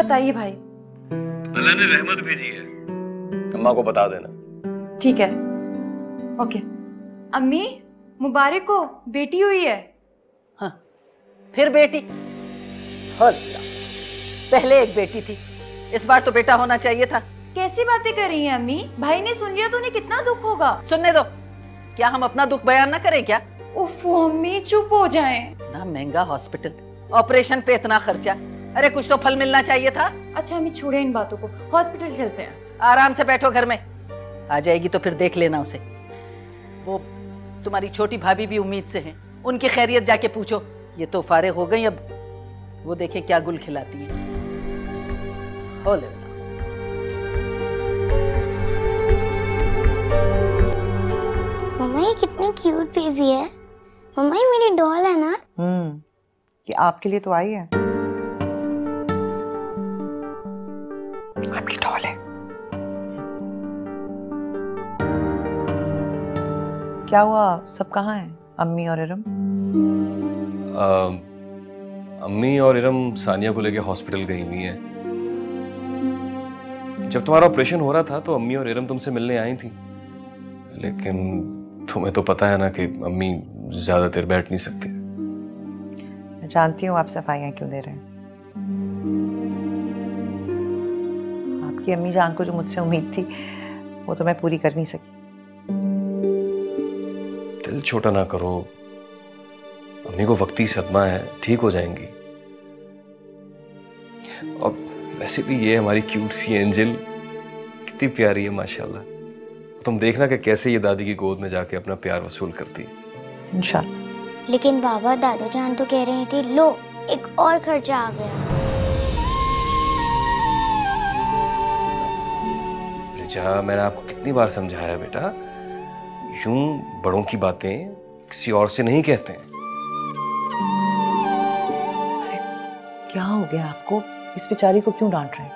बताइए भाई। अल्लाह ने रहमत भेजी है, अम्मा को बता देना। ठीक है, ओके। अम्मी मुबारक हो, बेटी हुई है। हाँ, फिर बेटी। अल्लाह, पहले एक बेटी थी, इस बार तो बेटा होना चाहिए था। कैसी बातें कर रही हैं अम्मी, भाई ने सुन लिया तो उन्हें कितना दुख होगा। सुनने दो, क्या हम अपना दुख बयान ना करें क्या? उफ़ अम्मी चुप हो जाएं। इतना महंगा हॉस्पिटल, ऑपरेशन पे इतना खर्चा, अरे कुछ तो फल मिलना चाहिए था। अच्छा अम्मी छोड़े इन बातों को, हॉस्पिटल चलते हैं। आराम से बैठो घर में, आ जाएगी तो फिर देख लेना उसे। वो तुम्हारी छोटी भाभी भी उम्मीद से हैं, उनकी खैरियत जाके पूछो। ये तो फारिग हो गई, अब वो देखें क्या गुल खिलाती है। मम्मा ये कितनी क्यूट बेबी है। मम्मा ये मेरी डॉल है ना। ये आपके लिए तो आई है, आपकी डॉल है। क्या हुआ, सब कहाँ हैं? अम्मी और इरम? अम्मी और इरम सानिया को लेके हॉस्पिटल गई हुई है। जब तुम्हारा ऑपरेशन हो रहा था तो अम्मी और इरम तुमसे मिलने आई थी, लेकिन तुम्हें तो पता है ना कि अम्मी ज्यादा देर बैठ नहीं सकती। मैं जानती हूँ आप सफाइयाँ क्यों दे रहे हैं। आपकी अम्मी जान को जो मुझसे उम्मीद थी वो तो मैं पूरी कर नहीं सकी। दिल छोटा ना करो, अम्मी को वक्ती सदमा है, ठीक हो जाएंगी। और वैसे भी ये हमारी क्यूट सी एंजल कितनी प्यारी है माशाल्लाह। तुम देखना कि कैसे ये दादी की गोद में जाके अपना प्यार वसूल करती है इंशाल्लाह। लेकिन बाबा, दादा जान तो कह रही थी लो एक और खर्चा आ गया। रिजा मैंने आपको कितनी बार समझाया बेटा, यूं बड़ों की बातें किसी और से नहीं कहते हैं। अरे क्या हो गया आपको, इस बेचारी को क्यों डांट रहे हैं?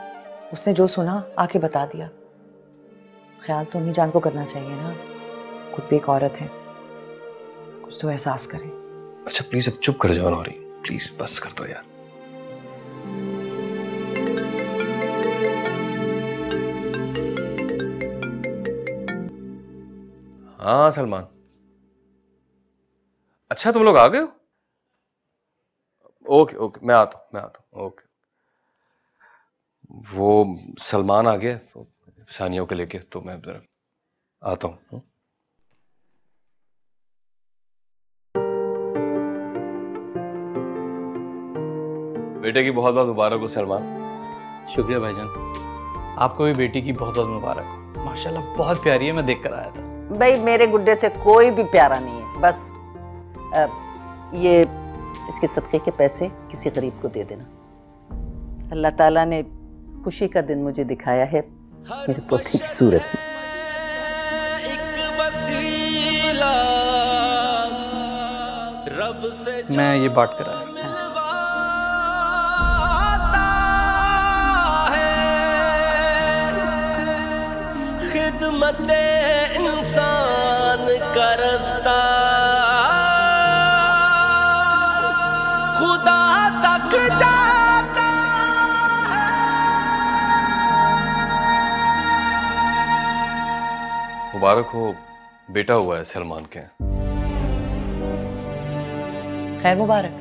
उसने जो सुना आके बता दिया। ख्याल तो अम्मी जान को करना चाहिए ना, खुद भी एक औरत है, कुछ तो एहसास करें। अच्छा प्लीज अब चुप कर जाओ नौरी, प्लीज बस कर दो यार। हाँ सलमान, अच्छा तुम लोग आ गए हो। ओके ओके, मैं आता हूँ। ओके वो सलमान आ गया सानिया के लेके, तो मैं जरा आता हूँ। बेटे की बहुत बहुत मुबारक हो सलमान। शुक्रिया भाईजान, आपको भी बेटी की बहुत बहुत मुबारक हो। माशाल्लाह बहुत प्यारी है, मैं देख कर आया था। भाई मेरे गुड्डे से कोई भी प्यारा नहीं है, बस ये इसके सदके के पैसे किसी गरीब को दे देना। अल्लाह ताला ने खुशी का दिन मुझे दिखाया है, मेरे पोते की सूरत। मैं ये बात कर रहा हूँ। खिदमते इंसान का रास्ता खुदा तक मुबारक हो, बेटा हुआ है सलमान के। खैर मुबारक,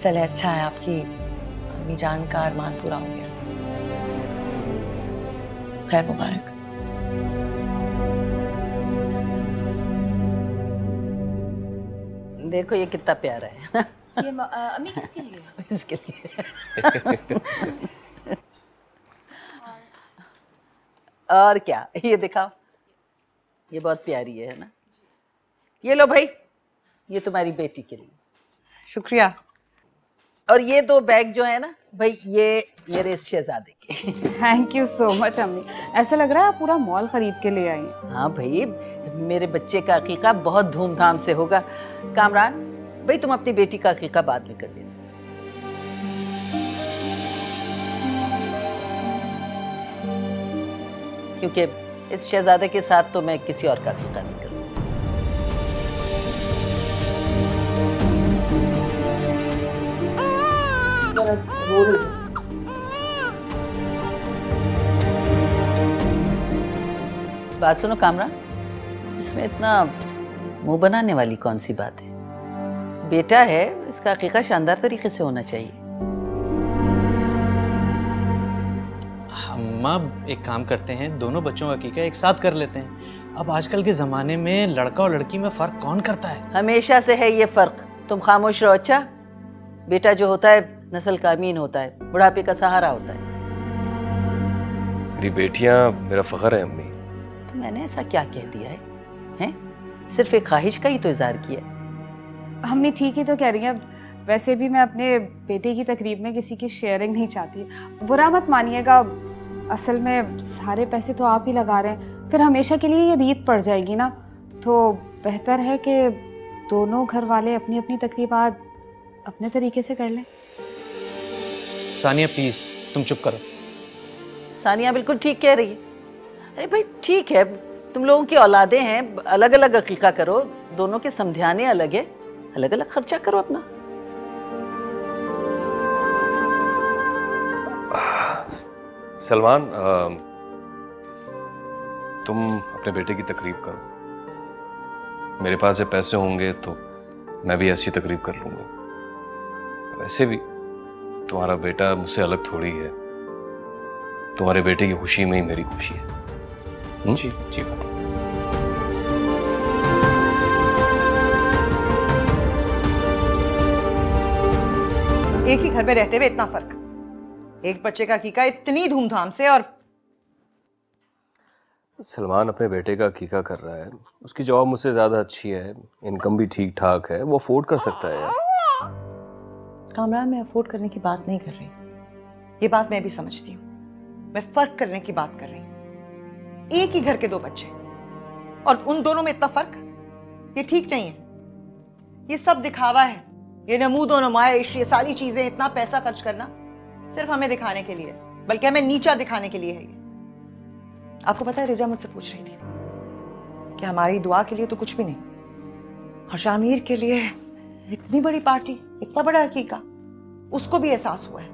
चले अच्छा है आपकी अम्मी जान का अरमान पूरा हो गया। खैर मुबारक। देखो ये कितना प्यारा है। ये अम्मी किसके लिए? इसके लिए। और क्या, ये दिखाओ, ये बहुत प्यारी है ना। ये लो भाई, ये तुम्हारी बेटी के लिए। शुक्रिया। और ये दो बैग जो है ना भाई, ये मेरे इस शहजादे के। थैंक यू सो मच अम्मी, ऐसा लग रहा है आप पूरा मॉल खरीद के ले आई हैं। हाँ भाई, मेरे बच्चे का अकीका बहुत धूमधाम से होगा। कामरान भाई तुम अपनी बेटी का अकीका बाद में कर लेना। क्योंकि इस शहजादे के साथ तो मैं किसी और का अकीका नहीं करूँ। बात सुनो कामरान, इसमें इतना मुंह बनाने वाली कौन सी बात है? बेटा है, इसका हकीका शानदार तरीके से होना चाहिए। हम एक काम करते हैं, दोनों बच्चों का हकीका एक साथ कर लेते हैं। अब आजकल के ज़माने में लड़का और लड़की में फ़र्क कौन करता है? हमेशा से है ये फ़र्क। तुम खामोश रहो। अच्छा, बेटा जो होता है नस्ल का अमीन होता है, बुढ़ापे का सहारा होता है। मेरी बेटियां मेरा फ़ख्र है अम्मी। तो मैंने ऐसा क्या कह दिया है? हैं? सिर्फ एक ख्वाहिश का ही तो इजहार किया है। अम्मी ठीक ही तो कह रही हैं। वैसे भी मैं अपने बेटे की तकरीब में किसी की शेयरिंग नहीं चाहती। बुरा मत मानिएगा, असल में सारे पैसे तो आप ही लगा रहे हैं, फिर हमेशा के लिए ये रीत पड़ जाएगी ना। तो बेहतर है कि दोनों घर वाले अपनी अपनी तकरीबात अपने तरीके से कर लें। सानिया प्लीज़ तुम चुप करो। सानिया बिल्कुल ठीक कह रही है। अरे भाई ठीक है, तुम लोगों की औलादें हैं, अलग अलग अकीका करो, दोनों के समझाने अलग है, अलग अलग खर्चा करो अपना। सलमान तुम अपने बेटे की तकरीब करो, मेरे पास जब पैसे होंगे तो मैं भी ऐसी तकरीब कर लूँगा। वैसे भी तुम्हारा बेटा मुझसे अलग थोड़ी है, तुम्हारे बेटे की खुशी में ही मेरी खुशी है। जी जी फातिमा। एक ही घर में रहते हुए इतना फर्क, एक बच्चे का हकीका इतनी धूमधाम से। और सलमान अपने बेटे का हकीका कर रहा है, उसकी जॉब मुझसे ज्यादा अच्छी है, इनकम भी ठीक ठाक है, वो अफोर्ड कर सकता है। कामरान मैं अफोर्ड करने की बात नहीं कर रही, ये बात मैं भी समझती हूँ, मैं फर्क करने की बात कर रही हूँ। एक ही घर के दो बच्चे और उन दोनों में इतना फर्क, ये ठीक नहीं है। ये सब दिखावा है, ये नमूदो नुमाइश, ये सारी चीजें, इतना पैसा खर्च करना सिर्फ हमें दिखाने के लिए, बल्कि हमें नीचा दिखाने के लिए है ये। आपको पता है रिजा मुझसे पूछ रही थी कि हमारी दुआ के लिए तो कुछ भी नहीं और शामिर के लिए इतनी बड़ी पार्टी, इतना बड़ा हकीका, उसको भी एहसास हुआ है।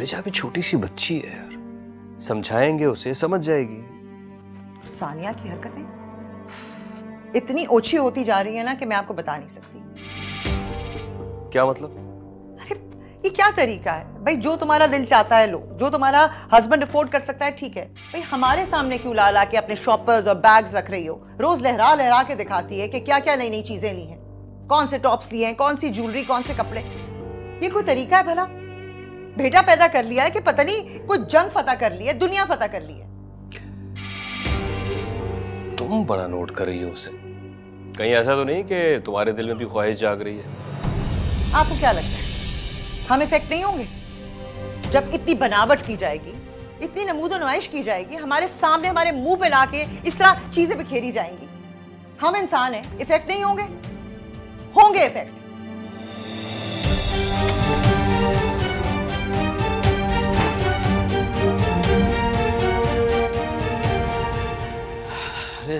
रिजा भी छोटी सी बच्ची है यार, समझाएंगे उसे, समझ जाएगी। सानिया की हरकतें इतनी ओछी होती जा रही है ना कि मैं आपको बता नहीं सकती। क्या मतलब? अरे ये क्या तरीका है भाई, जो तुम्हारा दिल चाहता है लो, जो तुम्हारा हस्बैंड अफोर्ड कर सकता है ठीक है, भाई हमारे सामने क्यों ला ला के अपने शॉपर्स और बैग्स रख रही हो? रोज लहरा लहरा के दिखाती है कि क्या क्या नई नई चीजें ली हैं, कौन से टॉप्स लिए हैं, कौन सी ज्वेलरी, कौन से कपड़े। ये कोई तरीका है भला? बेटा पैदा कर लिया है कि पता नहीं कोई जंग फतह कर ली है, दुनिया फतह कर ली है। तुम बड़ा नोट कर रही हो उसे, कहीं ऐसा तो नहीं कि तुम्हारे दिल में भी ख्वाहिश जाग रही है? आपको क्या लगता है हम इफेक्ट नहीं होंगे जब इतनी बनावट की जाएगी, इतनी नमूदो नुमाइश की जाएगी, हमारे सामने हमारे मुंह पे लाके इस तरह चीजें बिखेरी जाएंगी? हम इंसान हैं, इफेक्ट नहीं होंगे? होंगे इफेक्ट।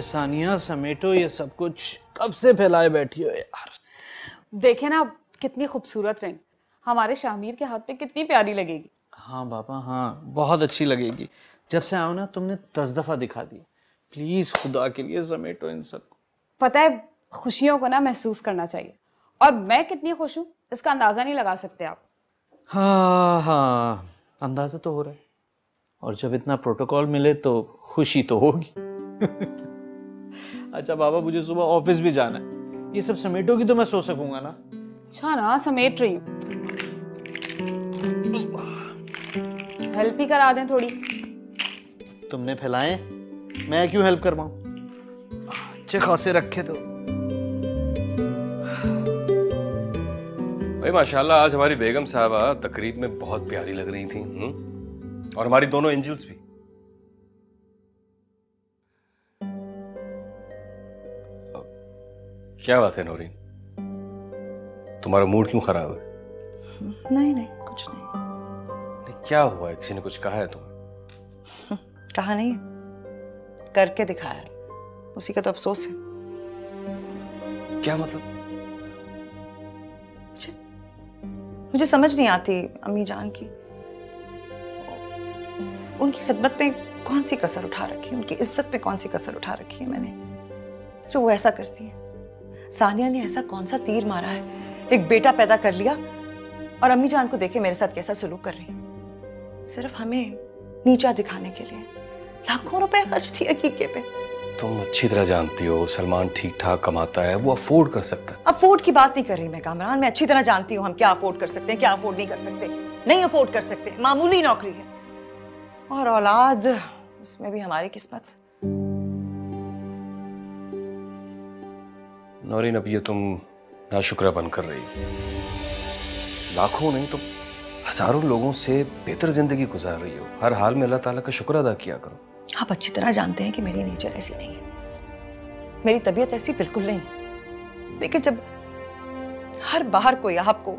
सानिया समेटो ये सब कुछ, कब से फैलाए बैठी हो यार। देखे ना कितनी खूबसूरत रिंग, हमारे शामिर के हाथ पे कितनी प्यारी लगेगी। हाँ बाबा हाँ, बहुत अच्छी लगेगी। जब से आओ ना तुमने 10 दफा दिखा दी। प्लीज खुदा के लिए समेटो इन सबको। पता है खुशियों को ना महसूस करना चाहिए, और मैं कितनी खुश हूँ इसका अंदाजा नहीं लगा सकते आप। हाँ हाँ अंदाजा तो हो रहा है, और जब इतना प्रोटोकॉल मिले तो खुशी तो होगी। अच्छा बाबा मुझे सुबह ऑफिस भी जाना है, ये सब समेटोगी तो मैं सो सकूंगा ना? अच्छा ना समेट रही हूँ, हेल्प ही करा दें थोड़ी। तुमने फैलाए, मैं क्यों हेल्प करवाऊं? अच्छे खासे रखे तो भाई। माशाल्लाह आज हमारी बेगम साहबा तकरीब में बहुत प्यारी लग रही थी। और हमारी दोनों एंजल्स भी। क्या बात है नौरीन, तुम्हारा मूड क्यों खराब है? नहीं नहीं कुछ नहीं। क्या हुआ, किसी ने कुछ कहा है तुम्हें? कहा नहीं, करके दिखाया, उसी का तो अफसोस है। क्या मतलब? मुझे समझ नहीं आती अम्मी जान की, उनकी खिदमत में कौन सी कसर उठा रखी है, उनकी इज्जत पे कौन सी कसर उठा रखी है मैंने जो वो ऐसा करती है। सानिया ने ऐसा कौन सा तीर मारा है, एक बेटा पैदा कर लिया और अम्मी जान को देखे मेरे साथ कैसा सलूक कर रही है, सिर्फ हमें नीचा दिखाने के लिए। लाखों रुपए खर्च थी अकीके पे। तुम अच्छी तरह जानती हो सलमान ठीक ठाक कमाता है, वो अफोर्ड कर सकता है। अफोर्ड की बात नहीं कर रही मैं कामरान, मैं अच्छी तरह जानती हूँ हम क्या अफोर्ड कर सकते हैं, क्या अफोर्ड नहीं कर सकते। नहीं अफोर्ड कर सकते, मामूली नौकरी है और औलाद, उसमें भी हमारी किस्मत। नौरीन अब ये तुम नाशुक्रापन कर रही, लाखों नहीं तो हजारों लोगों से बेहतर जिंदगी गुजार रही हो, हर हाल में अल्लाह ताला का शुक्र अदा किया करो। आप अच्छी तरह जानते हैं कि मेरी नेचर ऐसी नहीं है, मेरी तबीयत ऐसी बिल्कुल नहीं, लेकिन जब हर बार कोई आपको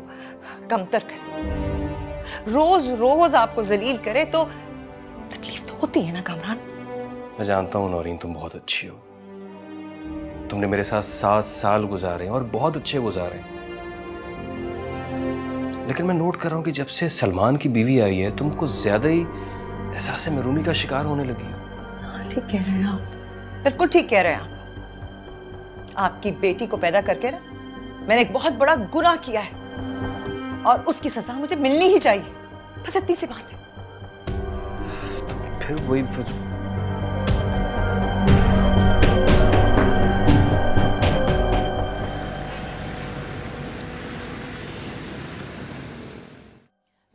कमतर करे, रोज रोज आपको जलील करे तो तकलीफ तो होती है ना कामरान। मैं जानता हूँ नौरीन तुम बहुत अच्छी हो, तुमने मेरे साथ 7 साल गुजारे और बहुत अच्छे गुजारे, लेकिन मैं नोट कर रहा हूँ कि जब से सलमान की बीवी आई है तुमको ज्यादा ही एहसास महरूमी का शिकार होने लगी हो। हाँ ठीक कह रहे हैं आप, बिल्कुल ठीक कह रहे हैं आप। आपकी बेटी को पैदा करके ना मैंने एक बहुत बड़ा गुनाह किया है और उसकी सजा मुझे मिलनी ही चाहिए, बस इतनी सी बात है। फिर वही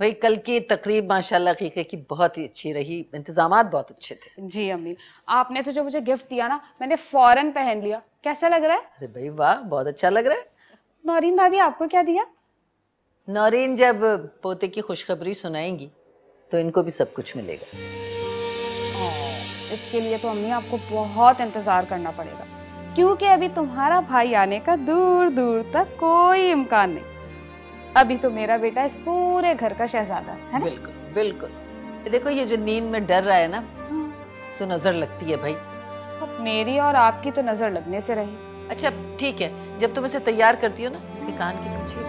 वही कल की तकरीब माशाल्लाह हकीके की बहुत ही अच्छी रही, इंतजामात बहुत अच्छे थे। जी अम्मी, आपने तो जो मुझे गिफ्ट दिया ना मैंने फौरन पहन लिया, कैसा लग रहा है? अरे भाई वाह, बहुत अच्छा लग रहा है। नौरीन भाभी आपको क्या दिया? नौरीन जब पोते की खुशखबरी सुनाएंगी तो इनको भी सब कुछ मिलेगा, इसके लिए तो अम्मी आपको बहुत इंतजार करना पड़ेगा क्योंकि अभी तुम्हारा भाई आने का दूर दूर तक कोई इम्कान नहीं। अभी तो मेरा बेटा इस पूरे घर का शहजादा है ना? बिल्कुल बिल्कुल। देखो ये जो नींद में डर रहा है ना, सो नजर लगती है भाई। अब मेरी और आपकी तो नजर लगने से रही। अच्छा ठीक है, जब तुम इसे तैयार करती हो ना इसके कान के पीछे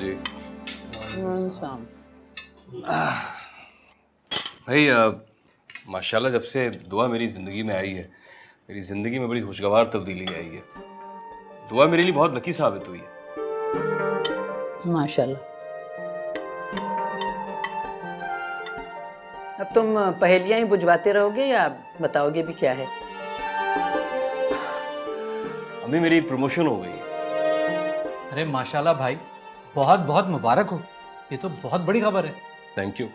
जी। भाई माशाल्लाह जब से दुआ मेरी ज़िंदगी में आई है, मेरी ज़िंदगी में बड़ी खुशगवार तब्दीली आई है। दुआ मेरे लिए बहुत लकी साबित हुई है माशाल्लाह। अब तुम पहेलियाँ ही बुझवाते रहोगे या बताओगे भी क्या है? अभी मेरी प्रमोशन हो गई। अरे माशाल्लाह भाई, बहुत बहुत मुबारक हो, ये तो बहुत बड़ी खबर है। Thank you.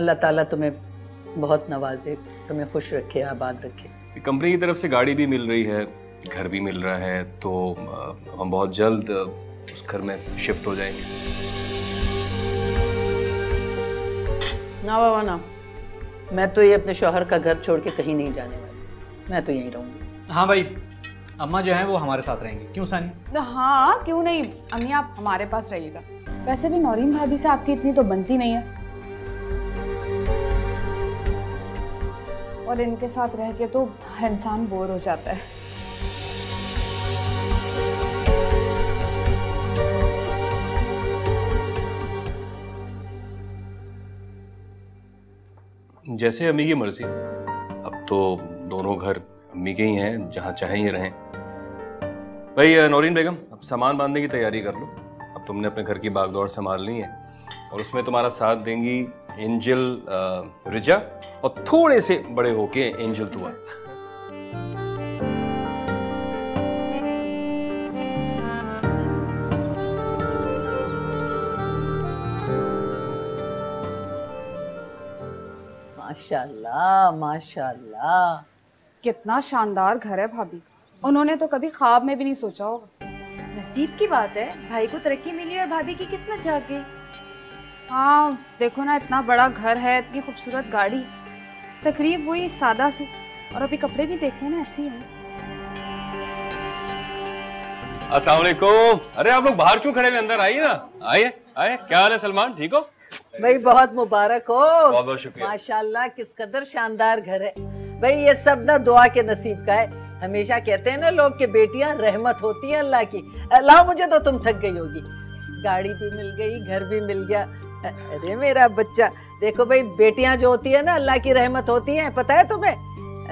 अल्लाह ताला तुम्हें बहुत नवाजे, तुम्हें खुश रखे, आबाद रखे। कंपनी की तरफ से गाड़ी भी मिल रही है, घर भी मिल रहा है, तो हम बहुत जल्द उस घर में शिफ्ट हो जाएंगे। ना बाबा ना, मैं तो ये अपने शौहर का घर छोड़ के कहीं नहीं जाने वाली, मैं तो यहीं रहूंगी। हाँ भाई, अम्मा जो है वो हमारे साथ रहेंगी, क्यों सानी? हाँ क्यों नहीं, अम्मी आप हमारे पास रहिएगा। वैसे भी नौरीन भाभी से आपकी इतनी तो बनती नहीं है और इनके साथ रह के तो हर इंसान बोर हो जाता है। जैसे अम्मी की मर्जी, अब तो दोनों घर अम्मी के ही हैं, जहाँ चाहे ही रहें। भाई नौरीन बेगम, अब सामान बांधने की तैयारी कर लो, अब तुमने अपने घर की बागडोर संभालनी है और उसमें तुम्हारा साथ देंगी एंजल रिजा और थोड़े से बड़े होके एंजल तुआ। माशाल्लाह माशाल्लाह, कितना शानदार घर है भाभी, उन्होंने तो कभी ख्वाब में भी नहीं सोचा होगा। नसीब की बात है, भाई को तरक्की मिली और भाभी की किस्मत जाग गई। हाँ देखो ना, इतना बड़ा घर है, इतनी खूबसूरत गाड़ी, तकरीब वही सादा सी, और अभी कपड़े भी देख लेना ऐसे ही होंगे। अस्सलाम वालेकुम। अरे आप लोग बाहर क्यों खड़े हैं? अंदर आइए ना, आइए आइए। क्या हाल है सलमान, ठीक हो? भाई बहुत मुबारक हो। बहुत बहुत शुक्रिया। माशाल्लाह किस कदर शानदार घर है भाई। ये सब ना दुआ के नसीब का है। हमेशा कहते हैं ना लोग कि बेटियां रहमत होती हैं अल्लाह की। अल्लाह मुझे तो तुम थक गई होगी, गाड़ी भी मिल गई, घर भी मिल गया। अरे मेरा बच्चा देखो भाई, बेटियां जो होती है ना अल्लाह की रहमत होती हैं, पता है तुम्हें?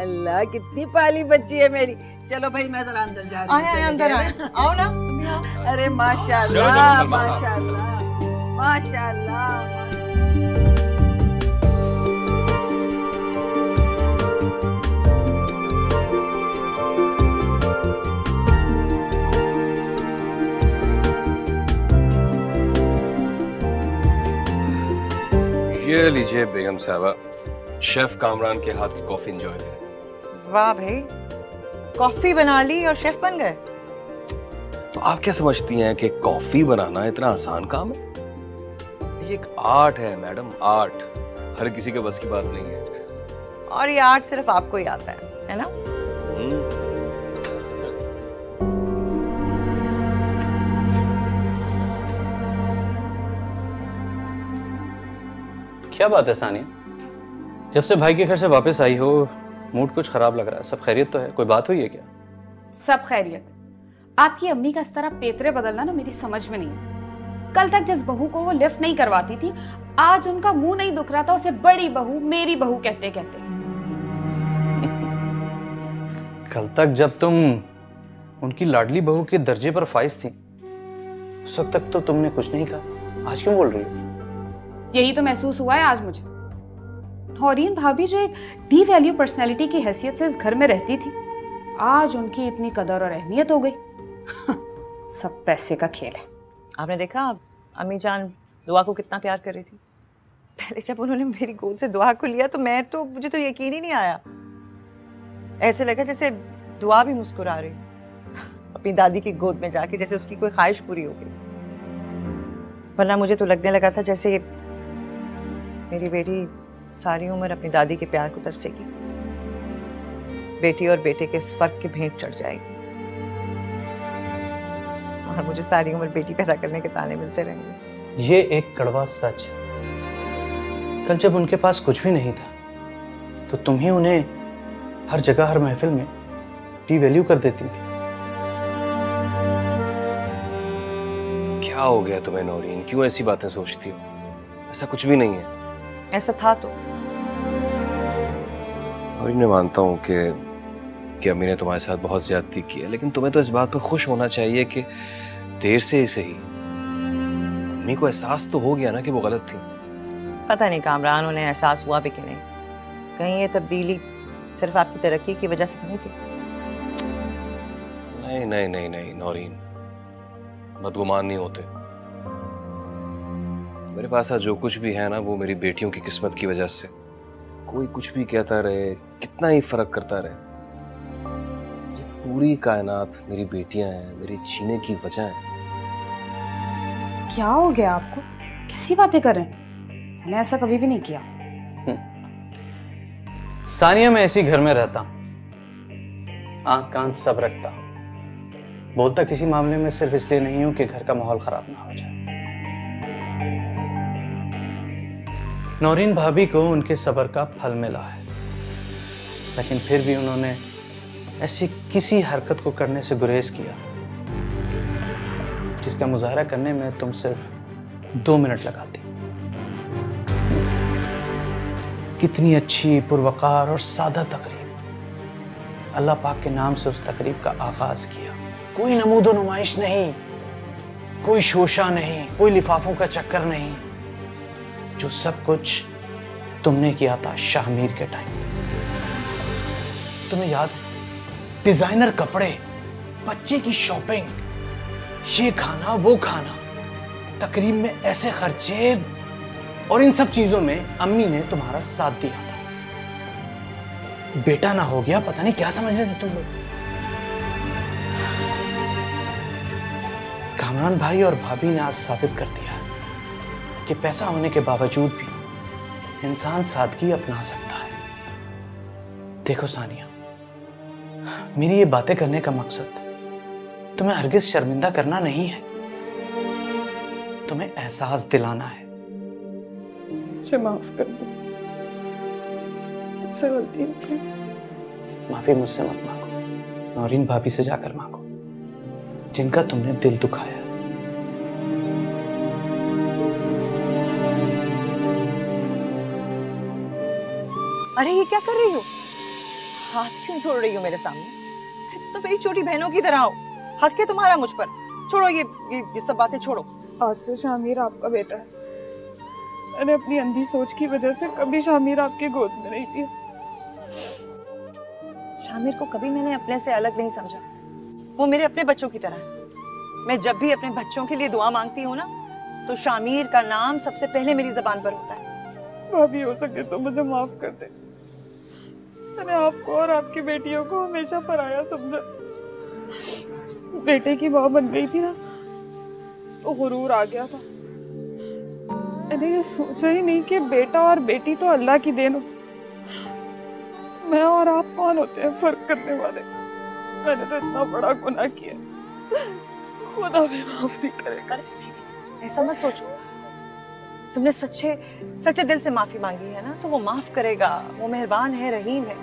अल्लाह कितनी पाली बच्ची है मेरी। चलो भाई मैं जरा अंदर जा रही हूं, अंदर आओ ना। अरे माशाल्लाह माशाल्लाह माशाल्लाह। ये लीजिए बेगम साहबा, शेफ कामरान के हाथ की कॉफी एंजॉय करें। वाह भाई, कॉफी बना ली और शेफ बन गए। तो आप क्या समझती हैं कि कॉफी बनाना इतना आसान काम है? ये एक आर्ट है मैडम, आर्ट। हर किसी के बस की बात नहीं है, और ये आर्ट सिर्फ आपको ही आता है ना? क्या बात है सानिया, जब से भाई के घर से वापस आई हो मूड कुछ खराब लग रहा है। सब खैरियत तो है? कोई बात हुई है क्या? सब खैरियत। आपकी अम्मी का इस तरह पेतरे बदलना ना मेरी समझ में नहीं है। कल तक जिस बहू को वो लिफ्ट नहीं करवाती थी, आज उनका मुंह नहीं दुख रहा था, उसे बड़ी बहू मेरी बहू कहते कहते। कल तक जब तुम उनकी लाडली बहू के दर्जे पर फाइज थी, उस वक्त तक तो तुमने कुछ नहीं कहा, आज क्यों बोल रही हो? यही तो महसूस हुआ है आज मुझे। हौरीन भाभी जो एक डी वैल्यू पर्सनैलिटी की हैसियत से इस घर में रहती थी, आज उनकी इतनी कदर और अहमियत हो गई। सब पैसे का खेल है। आपने देखा आप अम्मी जान दुआ को कितना प्यार कर रही थी। पहले जब उन्होंने मेरी गोद से दुआ को लिया तो मैं तो मुझे तो यकीन ही नहीं आया, ऐसे लगा जैसे दुआ भी मुस्कुरा रही अपनी दादी की गोद में जाके, जैसे उसकी कोई ख्वाहिश पूरी हो गई। वरना मुझे तो लगने लगा था जैसे मेरी बेटी सारी उम्र अपनी दादी के प्यार को तरसेगी, बेटी और बेटे के इस फर्क की भेंट चढ़ जाएगी, और मुझे सारी उम्र बेटी पैदा करने के ताने मिलते रहेंगे। ये एक कड़वा सच। कल जब उनके पास कुछ भी नहीं था तो तुम ही उन्हें हर जगह हर महफिल में डी वैल्यू कर देती थी। क्या हो गया तुम्हें नौरीन, क्यों ऐसी बातें सोचती हो? ऐसा कुछ भी नहीं है। ऐसा था तो और मैं मानता हूँ कि अम्मी ने तुम्हारे साथ बहुत ज्यादती की है, लेकिन तुम्हें तो इस बात पर खुश होना चाहिए कि देर से ही सही अम्मी को एहसास तो हो गया ना कि वो गलत थी। पता नहीं कामरान उन्हें एहसास हुआ भी कि नहीं। कहीं ये तब्दीली सिर्फ आपकी तरक्की की वजह से नहीं थी? नहीं नहीं नहीं नहीं नौरीन, बदगुमान नहीं होते। मेरे पास आज जो कुछ भी है ना वो मेरी बेटियों की किस्मत की वजह से। कोई कुछ भी कहता रहे, कितना ही फर्क करता रहे, ये पूरी कायनात मेरी बेटियां हैं, मेरी जीने की वजह है। क्या हो गया आपको, कैसी बातें कर रहे हैं? मैंने ऐसा कभी भी नहीं किया सानिया। मैं ऐसी घर में रहता हूँ, आंख कान सब रखता हूँ, बोलता किसी मामले में सिर्फ इसलिए नहीं हूँ कि घर का माहौल खराब ना हो जाए। नौरीन भाभी को उनके सब्र का फल मिला है, लेकिन फिर भी उन्होंने ऐसी किसी हरकत को करने से गुरेज किया जिसका मुजाहरा करने में तुम सिर्फ 2 मिनट लगाती। कितनी अच्छी पुरवकार और सादा तकरीब। अल्लाह पाक के नाम से उस तकरीब का आगाज किया। कोई नमूदो नुमाइश नहीं, कोई शोशा नहीं, कोई लिफाफों का चक्कर नहीं। जो सब कुछ तुमने किया था शाहमीर के टाइम, तुम्हें याद है? डिजाइनर कपड़े, बच्चे की शॉपिंग, ये खाना वो खाना, तकरीब में ऐसे खर्चे, और इन सब चीजों में अम्मी ने तुम्हारा साथ दिया था। बेटा ना हो गया, पता नहीं क्या समझ रहे थे तुम लोग। कामरान भाई और भाभी ने आज साबित कर दिया कि पैसा होने के बावजूद भी इंसान सादगी अपना सकता है। देखो सानिया, मेरी ये बातें करने का मकसद तुम्हें हरगिज शर्मिंदा करना नहीं है, तुम्हें एहसास दिलाना है। मुझे माफ कर दो, मुझसे गलती हो गई। माफी मुझसे मत मांगो, नौरीन भाभी से जाकर मांगो जिनका तुमने दिल दुखाया। अरे ये क्या कर रही हो? हाथ क्यों छोड़ रही हो मेरे सामने? तो मेरी छोटी बहनों की तरह हो, हाथ क्या तुम्हारा मुझ पर? छोड़ो ये सब बातें छोड़ो। आज से शामिर आपका बेटा है। मैंने अपनी अंधी सोच की वजह से कभी शामिर आपके गोद में नहीं थी। शामिर को कभी मैंने अपने से अलग नहीं समझा, वो मेरे अपने बच्चों की तरह है। मैं जब भी अपने बच्चों के लिए दुआ मांगती हूँ ना, तो शामिर का नाम सबसे पहले मेरी जबान पर होता है। भाभी हो सके तो मुझे माफ कर दे, मैंने आपको और आपकी बेटियों को हमेशा पराया समझा। बेटे की माँ बन गई थी ना, तो गुरूर आ गया था। मैंने ये सोचा ही नहीं कि बेटा और बेटी तो अल्लाह की देन हो। मैं और आप कौन होते हैं फर्क करने वाले? मैंने तो इतना बड़ा गुनाह किया, खुदा भी माफ नहीं करेगा। ऐसा मत सोचो, तुमने सच्चे सच्चे दिल से माफी मांगी है ना, तो वो माफ करेगा, वो मेहरबान है, रहीम है।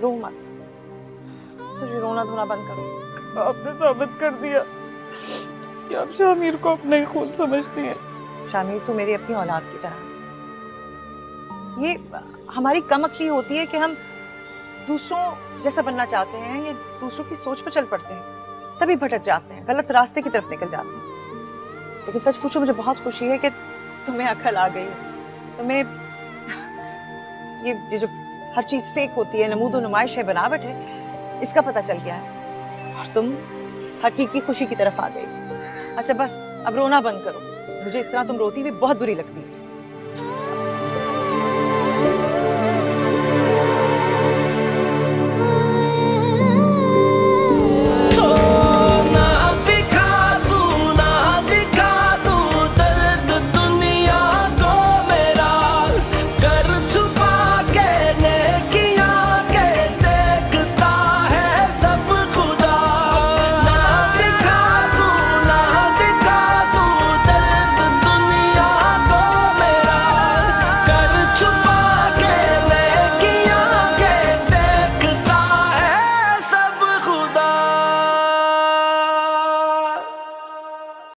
रो मत, तुझे रोना धोना बंद करो। आपने साबित कर दिया कि आप शामिर को अपना ही खून समझती हैं। शामिर तो मेरी अपनी औलाद की तरह। ये हमारी कम अक्ली होती है कि हम दूसरों जैसा बनना चाहते हैं, ये दूसरों की सोच पर चल पड़ते हैं, तभी भटक जाते हैं, गलत रास्ते की तरफ निकल जाते हैं। लेकिन सच पूछो, मुझे बहुत खुशी है कि तुम्हें अकल आ गई है। तुम्हें ये जो हर चीज़ फेक होती है, नमूदो नुमाइश है, बनावट है, इसका पता चल गया है और तुम हकीकी खुशी की तरफ आ गई। अच्छा बस, अब रोना बंद करो, मुझे इस तरह तुम रोती हुई बहुत बुरी लगती है।